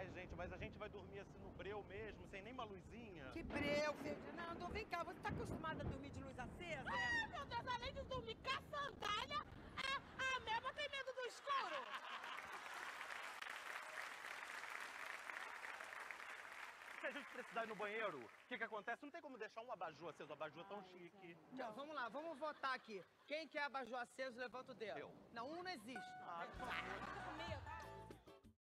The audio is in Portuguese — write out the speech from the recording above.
Ai, gente, mas a gente vai dormir assim no breu mesmo, sem nem uma luzinha? Que breu, Ferdinando? Vem cá, você tá acostumada a dormir de luz acesa? Ai, meu Deus, além de dormir com a sandália, a Melba tem medo do escuro! Se a gente precisar ir no banheiro, o que que acontece? Não tem como deixar um abajur aceso, um abajur tão chique. Não, vamos lá, vamos votar aqui. Quem quer abajur aceso, levanta o dedo. Eu. Não, um não existe. Ah, tá.